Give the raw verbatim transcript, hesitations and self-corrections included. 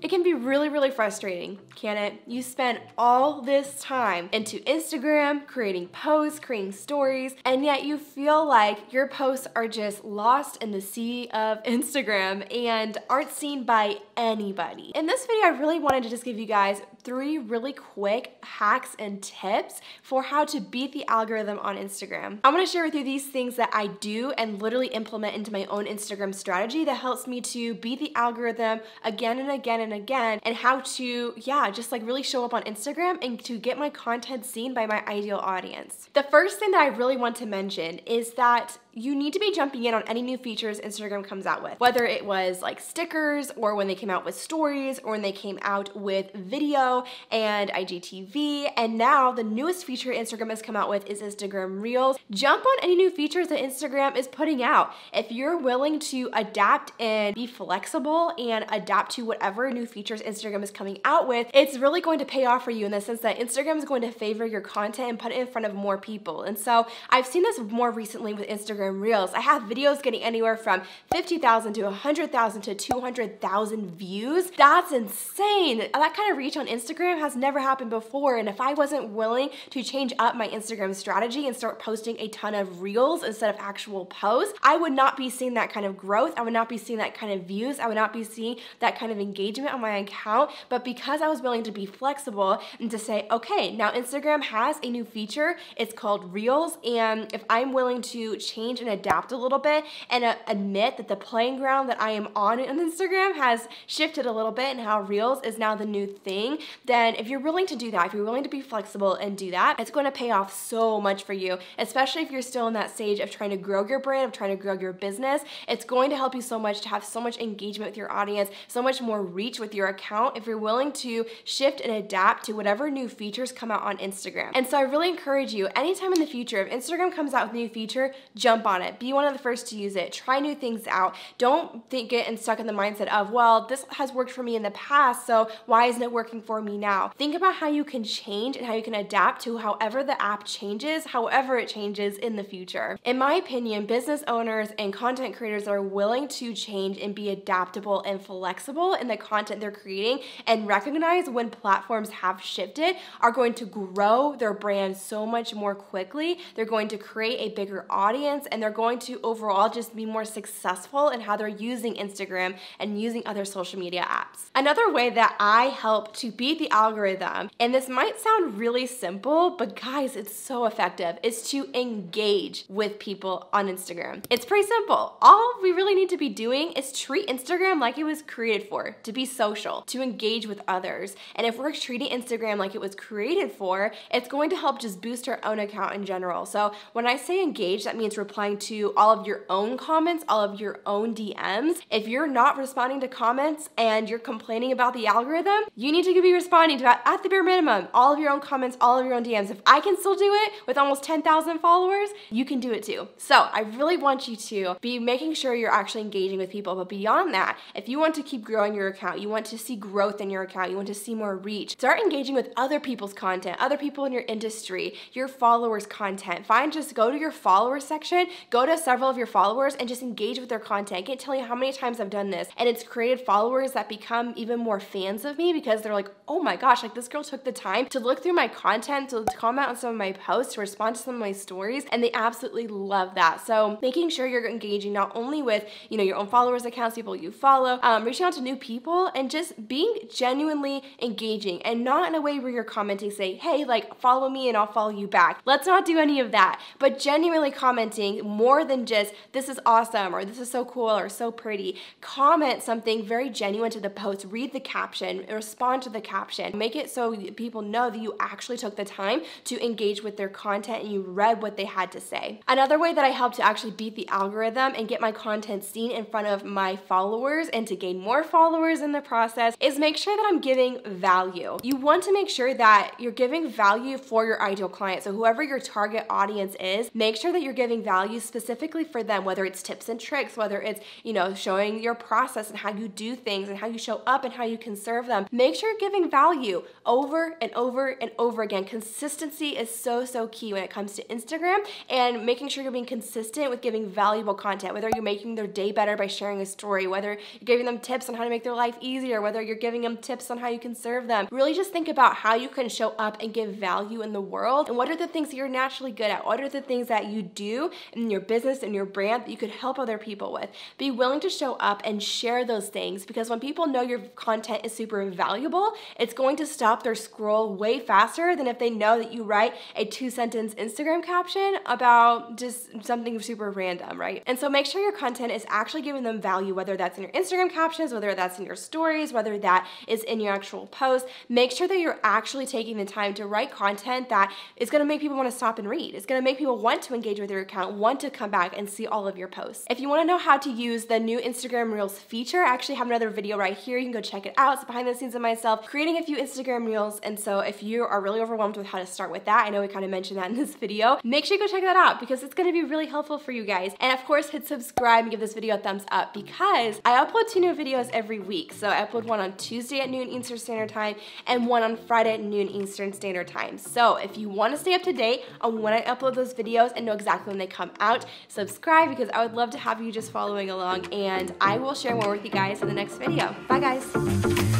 It can be really, really frustrating, can it? You spend all this time into Instagram, creating posts, creating stories, and yet you feel like your posts are just lost in the sea of Instagram and aren't seen by anybody. In this video, I really wanted to just give you guys three really quick hacks and tips for how to beat the algorithm on Instagram. I want to share with you these things that I do and literally implement into my own Instagram strategy that helps me to beat the algorithm again and again and again, and how to, yeah, just like really show up on Instagram and to get my content seen by my ideal audience. The first thing that I really want to mention is that you need to be jumping in on any new features Instagram comes out with, whether it was like stickers or when they came out with stories or when they came out with video and I G T V. And now the newest feature Instagram has come out with is Instagram Reels. Jump on any new features that Instagram is putting out. If you're willing to adapt and be flexible and adapt to whatever new features Instagram is coming out with, it's really going to pay off for you in the sense that Instagram is going to favor your content and put it in front of more people. And so I've seen this more recently with Instagram Reels. I have videos getting anywhere from fifty thousand to one hundred thousand to two hundred thousand views. That's insane. That kind of reach on Instagram has never happened before, and if I wasn't willing to change up my Instagram strategy and start posting a ton of Reels instead of actual posts, I would not be seeing that kind of growth. I would not be seeing that kind of views. I would not be seeing that kind of engagement on my account. But because I was willing to be flexible and to say, okay, now Instagram has a new feature. It's called Reels, and if I'm willing to change and adapt a little bit and uh, admit that the playing ground that I am on on Instagram has shifted a little bit and how Reels is now the new thing, then if you're willing to do that, if you're willing to be flexible and do that, it's going to pay off so much for you, especially if you're still in that stage of trying to grow your brand, of trying to grow your business. It's going to help you so much to have so much engagement with your audience, so much more reach with your account if you're willing to shift and adapt to whatever new features come out on Instagram. And so I really encourage you, anytime in the future, if Instagram comes out with a new feature, jump on it. Be one of the first to use it. Try new things out. Don't think get stuck in the mindset of, well, this has worked for me in the past, so why isn't it working for me now? Think about how you can change and how you can adapt to however the app changes, however it changes in the future. In my opinion, business owners and content creators that are willing to change and be adaptable and flexible in the content they're creating and recognize when platforms have shifted are going to grow their brand so much more quickly. They're going to create a bigger audience, and they're going to overall just be more successful in how they're using Instagram and using other social media apps. Another way that I help to beat the algorithm, and this might sound really simple, but guys, it's so effective, is to engage with people on Instagram. It's pretty simple. All we really need to be doing is treat Instagram like it was created for, to be social, to engage with others. And if we're treating Instagram like it was created for, it's going to help just boost our own account in general. So when I say engage, that means reply to all of your own comments, all of your own D Ms. If you're not responding to comments and you're complaining about the algorithm, you need to be responding to, at the bare minimum, all of your own comments, all of your own D Ms. If I can still do it with almost ten thousand followers, you can do it too. So I really want you to be making sure you're actually engaging with people. But beyond that, if you want to keep growing your account, you want to see growth in your account, you want to see more reach, start engaging with other people's content, other people in your industry, your followers' content. Find, just go to your followers section, go to several of your followers and just engage with their content. I can't tell you how many times I've done this, and it's created followers that become even more fans of me because they're like, oh my gosh, like this girl took the time to look through my content, to comment on some of my posts, to respond to some of my stories, and they absolutely love that. So making sure you're engaging not only with, you know, your own followers' accounts, people you follow, um, reaching out to new people, and just being genuinely engaging, and not in a way where you're commenting, say, hey, like follow me and I'll follow you back. Let's not do any of that, but genuinely commenting more than just, this is awesome, or this is so cool, or so pretty. Comment something very genuine to the post. Read the caption, respond to the caption. Make it so people know that you actually took the time to engage with their content and you read what they had to say. Another way that I help to actually beat the algorithm and get my content seen in front of my followers and to gain more followers in the process is make sure that I'm giving value. You want to make sure that you're giving value for your ideal client. So whoever your target audience is, make sure that you're giving value value specifically for them, whether it's tips and tricks, whether it's, you know, showing your process and how you do things and how you show up and how you can serve them. Make sure you're giving value over and over and over again. Consistency is so, so key when it comes to Instagram, and making sure you're being consistent with giving valuable content, whether you're making their day better by sharing a story, whether you're giving them tips on how to make their life easier, whether you're giving them tips on how you can serve them. Really just think about how you can show up and give value in the world, and what are the things that you're naturally good at? What are the things that you do in your business and your brand that you could help other people with? Be willing to show up and share those things, because when people know your content is super valuable, it's going to stop their scroll way faster than if they know that you write a two-sentence Instagram caption about just something super random, right? And so make sure your content is actually giving them value, whether that's in your Instagram captions, whether that's in your stories, whether that is in your actual post. Make sure that you're actually taking the time to write content that is going to make people want to stop and read. It's going to make people want to engage with your account, want to come back and see all of your posts. If you want to know how to use the new Instagram Reels feature, I actually have another video right here. You can go check it out. It's behind the scenes of myself creating a few Instagram Reels. And so if you are really overwhelmed with how to start with that, I know we kind of mentioned that in this video, make sure you go check that out because it's going to be really helpful for you guys. And of course, hit subscribe and give this video a thumbs up because I upload two new videos every week. So I upload one on Tuesday at noon Eastern Standard Time and one on Friday at noon Eastern Standard Time. So if you want to stay up to date on when I upload those videos and know exactly when they come out, subscribe because I would love to have you just following along, and I will share more with you guys in the next video. Bye guys.